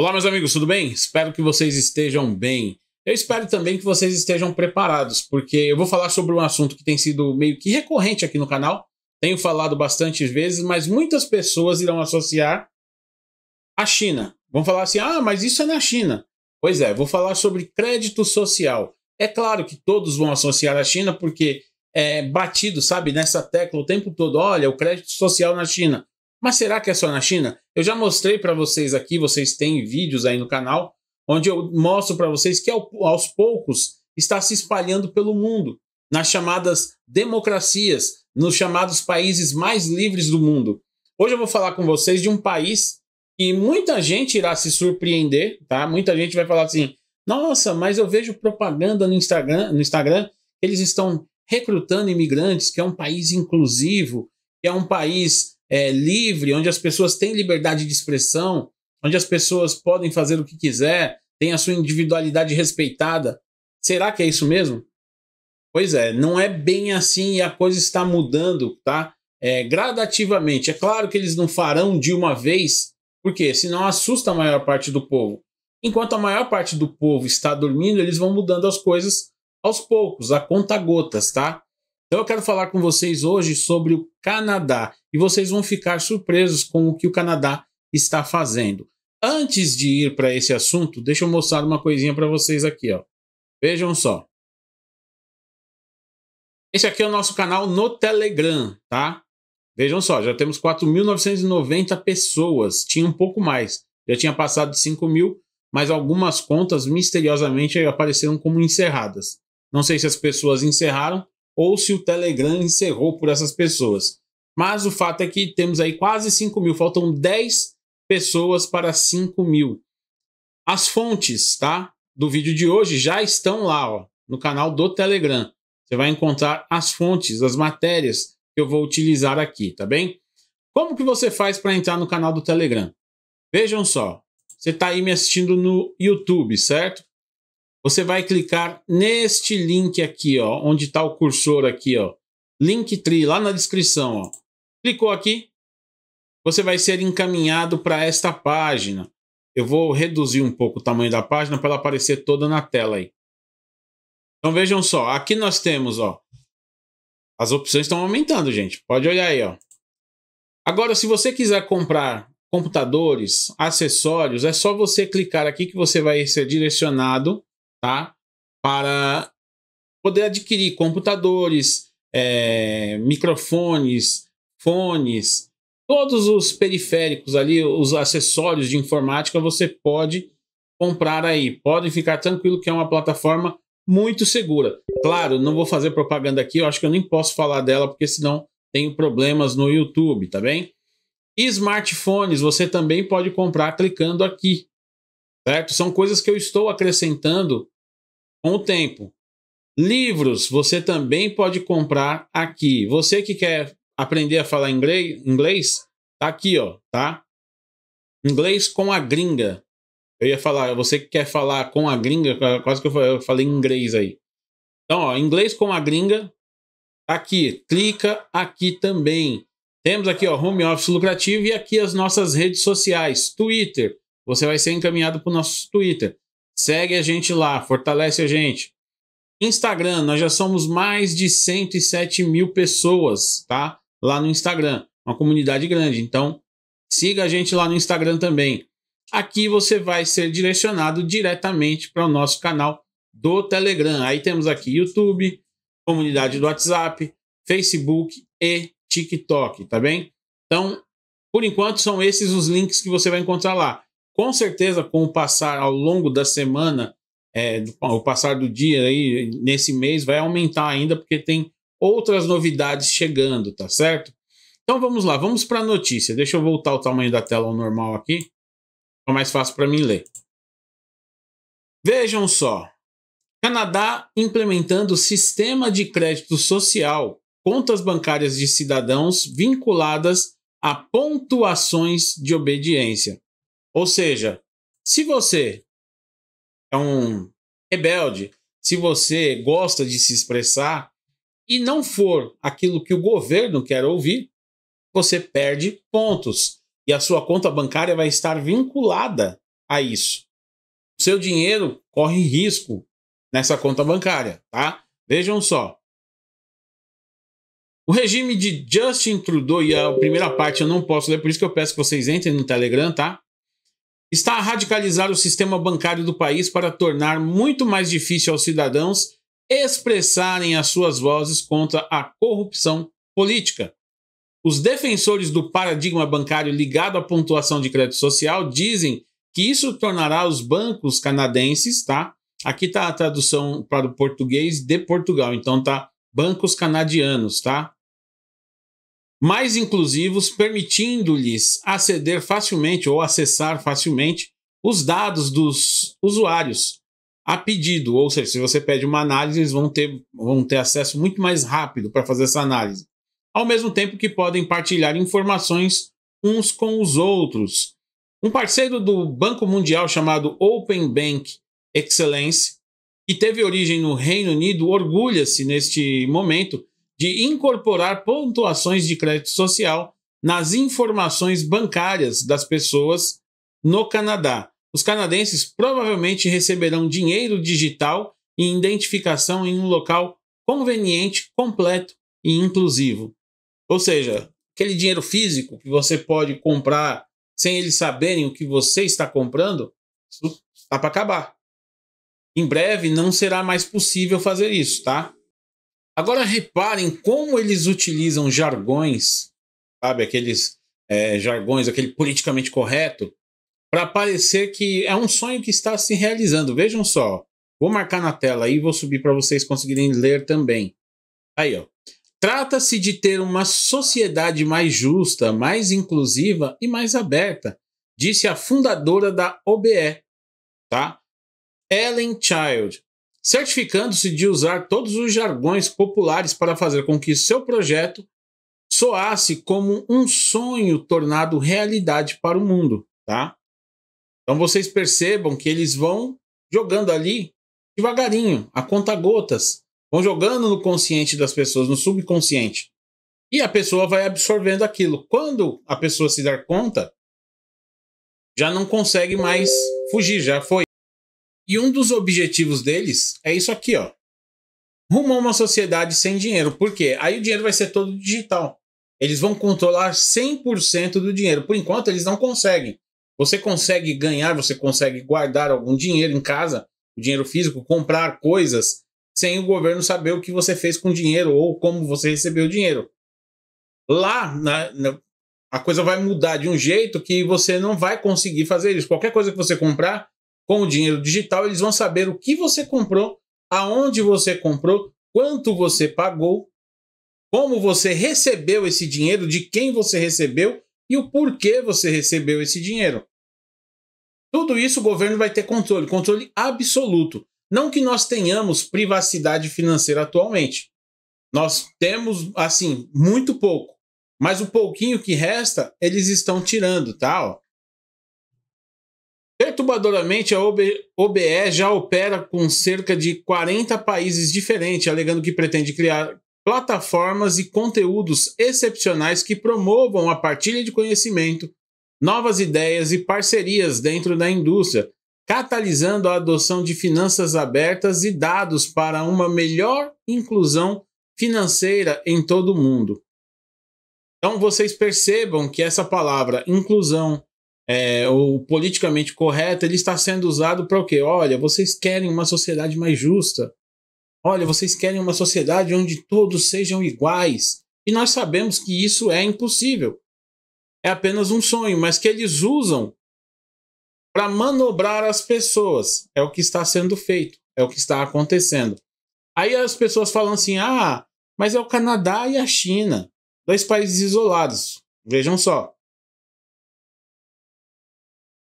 Olá, meus amigos, tudo bem? Espero que vocês estejam bem. Eu espero também que vocês estejam preparados, porque eu vou falar sobre um assunto que tem sido meio que recorrente aqui no canal. Tenho falado bastante vezes, mas muitas pessoas irão associar a China. Vão falar assim, ah, mas isso é na China. Pois é, vou falar sobre crédito social. É claro que todos vão associar a China, porque é batido, sabe, nessa tecla o tempo todo. Olha, o crédito social na China. Mas será que é só na China? Eu já mostrei para vocês aqui, vocês têm vídeos aí no canal, onde eu mostro para vocês que aos poucos está se espalhando pelo mundo, nas chamadas democracias, nos chamados países mais livres do mundo. Hoje eu vou falar com vocês de um país que muita gente irá se surpreender, tá? Muita gente vai falar assim, nossa, mas eu vejo propaganda no Instagram, eles estão recrutando imigrantes, que é um país inclusivo, que é um país... livre, onde as pessoas têm liberdade de expressão, onde as pessoas podem fazer o que quiser, tem a sua individualidade respeitada. Será que é isso mesmo? Pois é, não é bem assim e a coisa está mudando, tá? Gradativamente. É claro que eles não farão de uma vez, porque senão assusta a maior parte do povo. Enquanto a maior parte do povo está dormindo, eles vão mudando as coisas aos poucos, a conta-gotas, tá? Então eu quero falar com vocês hoje sobre o Canadá e vocês vão ficar surpresos com o que o Canadá está fazendo. Antes de ir para esse assunto, deixa eu mostrar uma coisinha para vocês aqui, ó. Vejam só. Esse aqui é o nosso canal no Telegram, tá? Vejam só, já temos 4.990 pessoas, tinha um pouco mais. Já tinha passado de 5.000, mas algumas contas misteriosamente apareceram como encerradas. Não sei se as pessoas encerraram ou se o Telegram encerrou por essas pessoas. Mas o fato é que temos aí quase 5.000, faltam 10 pessoas para 5.000. As fontes, tá, do vídeo de hoje já estão lá, ó, no canal do Telegram. Você vai encontrar as fontes, as matérias que eu vou utilizar aqui, tá bem? Como que você faz para entrar no canal do Telegram? Vejam só, você está aí me assistindo no YouTube, certo? Você vai clicar neste link aqui, ó, onde está o cursor aqui, ó, Linktree, lá na descrição, ó. Clicou aqui, você vai ser encaminhado para esta página. Eu vou reduzir um pouco o tamanho da página para ela aparecer toda na tela aí. Então vejam só, aqui nós temos, ó, as opções estão aumentando, gente. Pode olhar aí, ó. Agora, se você quiser comprar computadores, acessórios, é só você clicar aqui que você vai ser direcionado, tá? Para poder adquirir computadores, microfones, fones, todos os periféricos ali, os acessórios de informática, você pode comprar aí. Pode ficar tranquilo que é uma plataforma muito segura. Claro, não vou fazer propaganda aqui, eu acho que eu nem posso falar dela, porque senão tenho problemas no YouTube, tá bem? E smartphones, você também pode comprar clicando aqui. Certo? São coisas que eu estou acrescentando com o tempo. Livros, você também pode comprar aqui. Você que quer aprender a falar inglês, tá aqui, ó, tá? Inglês com a gringa. Eu ia falar, você que quer falar com a gringa, quase que eu falei inglês aí. Então, ó, inglês com a gringa, tá aqui. Clica aqui também. Temos aqui, ó, home office lucrativo e aqui as nossas redes sociais. Twitter. Você vai ser encaminhado para o nosso Twitter. Segue a gente lá, fortalece a gente. Instagram, nós já somos mais de 107.000 pessoas, tá? Lá no Instagram, uma comunidade grande. Então, siga a gente lá no Instagram também. Aqui você vai ser direcionado diretamente para o nosso canal do Telegram. Aí temos aqui YouTube, comunidade do WhatsApp, Facebook e TikTok, tá bem? Então, por enquanto, são esses os links que você vai encontrar lá. Com certeza, com o passar ao longo da semana, o passar do dia aí, nesse mês, vai aumentar ainda, porque tem outras novidades chegando, tá certo? Então vamos lá, vamos para a notícia. Deixa eu voltar o tamanho da tela ao normal aqui, é mais fácil para mim ler. Vejam só, Canadá implementando sistema de crédito social, contas bancárias de cidadãos vinculadas a pontuações de obediência. Ou seja, se você é um rebelde, se você gosta de se expressar e não for aquilo que o governo quer ouvir, você perde pontos e a sua conta bancária vai estar vinculada a isso. Seu dinheiro corre risco nessa conta bancária, tá? Vejam só. O regime de Justin Trudeau, e a primeira parte eu não posso ler, por isso que eu peço que vocês entrem no Telegram, tá? Está a radicalizar o sistema bancário do país para tornar muito mais difícil aos cidadãos expressarem as suas vozes contra a corrupção política. Os defensores do paradigma bancário ligado à pontuação de crédito social dizem que isso tornará os bancos canadenses, tá? Aqui está a tradução para o português de Portugal, então tá bancos canadianos, tá? Mais inclusivos, permitindo-lhes aceder facilmente ou acessar facilmente os dados dos usuários a pedido, ou seja, se você pede uma análise, eles vão ter acesso muito mais rápido para fazer essa análise, ao mesmo tempo que podem partilhar informações uns com os outros. Um parceiro do Banco Mundial chamado Open Banking Excellence, que teve origem no Reino Unido, orgulha-se neste momento de incorporar pontuações de crédito social nas informações bancárias das pessoas no Canadá. Os canadenses provavelmente receberão dinheiro digital e identificação em um local conveniente, completo e inclusivo. Ou seja, aquele dinheiro físico que você pode comprar sem eles saberem o que você está comprando, isso está para acabar. Em breve não será mais possível fazer isso, tá? Agora reparem como eles utilizam jargões, sabe, aqueles jargões, aquele politicamente correto, para parecer que é um sonho que está se realizando. Vejam só, vou marcar na tela aí e vou subir para vocês conseguirem ler também. Aí, ó. Trata-se de ter uma sociedade mais justa, mais inclusiva e mais aberta, disse a fundadora da OBE, tá? Helen Child, certificando-se de usar todos os jargões populares para fazer com que seu projeto soasse como um sonho tornado realidade para o mundo, tá? Então vocês percebam que eles vão jogando ali devagarinho, a conta-gotas, vão jogando no consciente das pessoas, no subconsciente, e a pessoa vai absorvendo aquilo. Quando a pessoa se dar conta, já não consegue mais fugir, já foi. E um dos objetivos deles é isso aqui, ó. Rumo a uma sociedade sem dinheiro. Por quê? Aí o dinheiro vai ser todo digital. Eles vão controlar 100% do dinheiro. Por enquanto, eles não conseguem. Você consegue ganhar, você consegue guardar algum dinheiro em casa, o dinheiro físico, comprar coisas, sem o governo saber o que você fez com o dinheiro ou como você recebeu o dinheiro. Lá, a coisa vai mudar de um jeito que você não vai conseguir fazer isso. Qualquer coisa que você comprar, com o dinheiro digital, eles vão saber o que você comprou, aonde você comprou, quanto você pagou, como você recebeu esse dinheiro, de quem você recebeu e o porquê você recebeu esse dinheiro. Tudo isso o governo vai ter controle, controle absoluto. Não que nós tenhamos privacidade financeira atualmente. Nós temos, assim, muito pouco. Mas o pouquinho que resta, eles estão tirando, tá? Ó. Perturbadoramente, a OBE já opera com cerca de 40 países diferentes, alegando que pretende criar plataformas e conteúdos excepcionais que promovam a partilha de conhecimento, novas ideias e parcerias dentro da indústria, catalisando a adoção de finanças abertas e dados para uma melhor inclusão financeira em todo o mundo. Então, vocês percebam que essa palavra inclusão, o politicamente correto, ele está sendo usado para o quê? Olha, vocês querem uma sociedade mais justa. Olha, vocês querem uma sociedade onde todos sejam iguais. E nós sabemos que isso é impossível. É apenas um sonho, mas que eles usam para manobrar as pessoas. É o que está sendo feito, é o que está acontecendo. Aí as pessoas falam assim, ah, mas é o Canadá e a China, dois países isolados. Vejam só.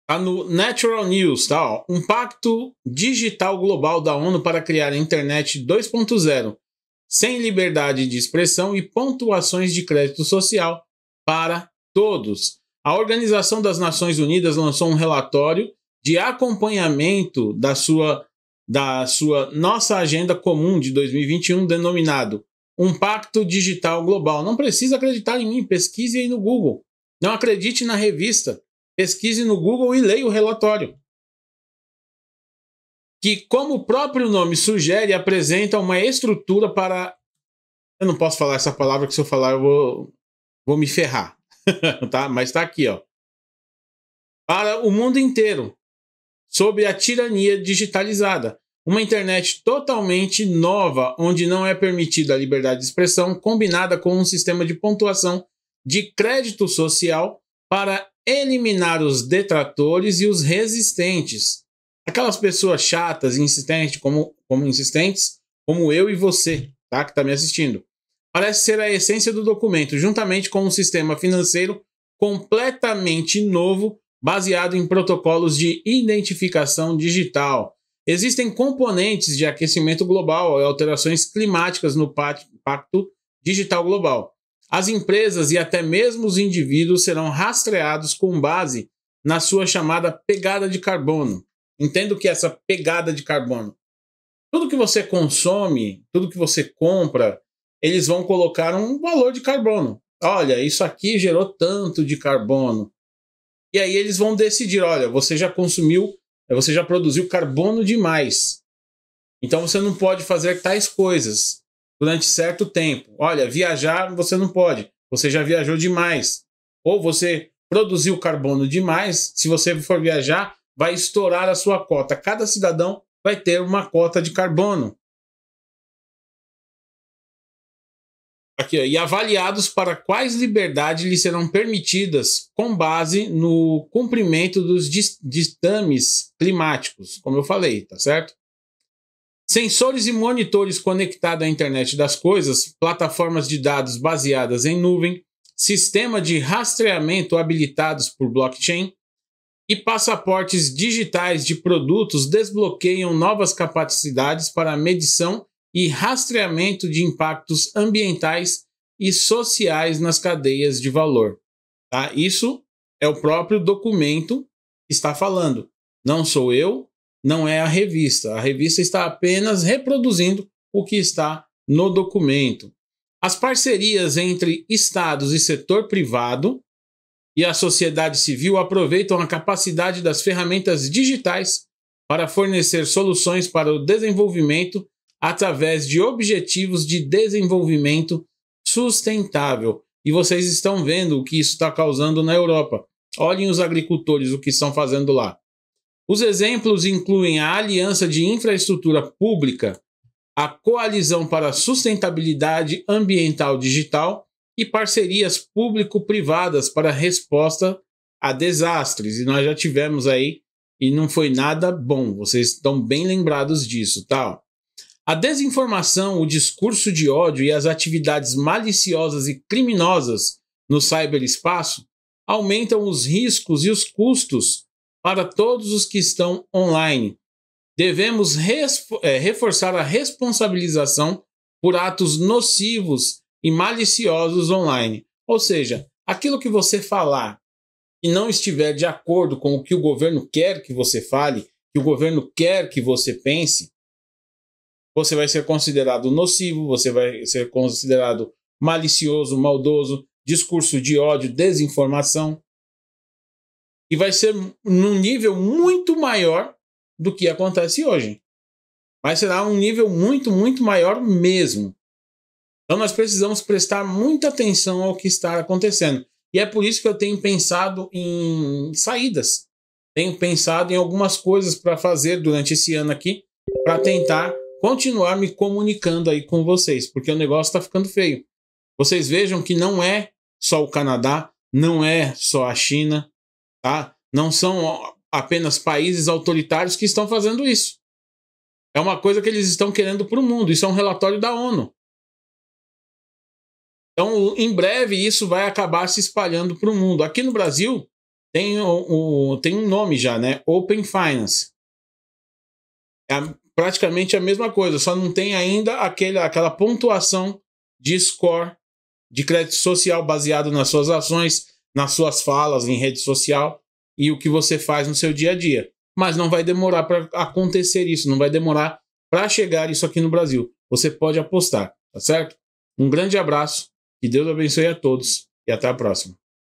Tá no Natural News, tá? Ó, um pacto digital global da ONU para criar a internet 2.0, sem liberdade de expressão e pontuações de crédito social para todos. A Organização das Nações Unidas lançou um relatório de acompanhamento da sua nossa agenda comum de 2021, denominado Um Pacto Digital Global. Não precisa acreditar em mim, pesquise aí no Google. Não acredite na revista. Pesquise no Google e leia o relatório. que, como o próprio nome sugere, apresenta uma estrutura para... Eu não posso falar essa palavra, que se eu falar eu vou me ferrar. Tá? Mas está aqui, ó. Para o mundo inteiro, sobre a tirania digitalizada. Uma internet totalmente nova, onde não é permitida a liberdade de expressão, combinada com um sistema de pontuação de crédito social para eliminar os detratores e os resistentes. Aquelas pessoas chatas e insistentes, como eu e você, tá? Que está me assistindo. Parece ser a essência do documento, juntamente com um sistema financeiro completamente novo, baseado em protocolos de identificação digital. Existem componentes de aquecimento global e alterações climáticas no Pacto Digital Global. As empresas e até mesmo os indivíduos serão rastreados com base na sua chamada pegada de carbono. Entendo que essa pegada de carbono, tudo que você consome, tudo que você compra, eles vão colocar um valor de carbono. Olha, isso aqui gerou tanto de carbono. E aí eles vão decidir, olha, você já consumiu, você já produziu carbono demais. Então você não pode fazer tais coisas durante certo tempo. Olha, viajar você não pode, você já viajou demais. Ou você produziu carbono demais, se você for viajar, vai estourar a sua cota. Cada cidadão vai ter uma cota de carbono. Aqui, ó, e avaliados para quais liberdades lhe serão permitidas com base no cumprimento dos ditames climáticos, como eu falei, tá certo? Sensores e monitores conectados à internet das coisas, plataformas de dados baseadas em nuvem, sistema de rastreamento habilitados por blockchain e passaportes digitais de produtos desbloqueiam novas capacidades para medição e rastreamento de impactos ambientais e sociais nas cadeias de valor. Tá? Isso é o próprio documento que está falando. Não sou eu, não é a revista. A revista está apenas reproduzindo o que está no documento. As parcerias entre estados e setor privado e a sociedade civil aproveitam a capacidade das ferramentas digitais para fornecer soluções para o desenvolvimento através de objetivos de desenvolvimento sustentável. E vocês estão vendo o que isso está causando na Europa. Olhem os agricultores, o que estão fazendo lá. Os exemplos incluem a Aliança de Infraestrutura Pública, a Coalizão para a Sustentabilidade Ambiental Digital e parcerias público-privadas para resposta a desastres. E nós já tivemos aí, e não foi nada bom. Vocês estão bem lembrados disso, tá? A desinformação, o discurso de ódio e as atividades maliciosas e criminosas no ciberespaço aumentam os riscos e os custos para todos os que estão online. Devemos reforçar a responsabilização por atos nocivos e maliciosos online. Ou seja, aquilo que você falar e não estiver de acordo com o que o governo quer que você fale, que o governo quer que você pense, você vai ser considerado nocivo, você vai ser considerado malicioso, maldoso, discurso de ódio, desinformação. E vai ser num nível muito maior do que acontece hoje. Mas será um nível muito, muito maior mesmo. Então nós precisamos prestar muita atenção ao que está acontecendo. E é por isso que eu tenho pensado em saídas. Tenho pensado em algumas coisas para fazer durante esse ano aqui, para tentar continuar me comunicando aí com vocês, porque o negócio está ficando feio. Vocês vejam que não é só o Canadá, não é só a China, tá? Não são apenas países autoritários que estão fazendo isso. É uma coisa que eles estão querendo para o mundo. Isso é um relatório da ONU. Então, em breve, isso vai acabar se espalhando para o mundo. Aqui no Brasil, tem um nome já, né? Open Finance. É praticamente a mesma coisa, só não tem ainda aquela pontuação de score de crédito social baseado nas suas ações, nas suas falas em rede social e o que você faz no seu dia a dia. Mas não vai demorar para acontecer isso, não vai demorar para chegar isso aqui no Brasil. Você pode apostar, tá certo? Um grande abraço, que Deus abençoe a todos e até a próxima.